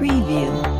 preview.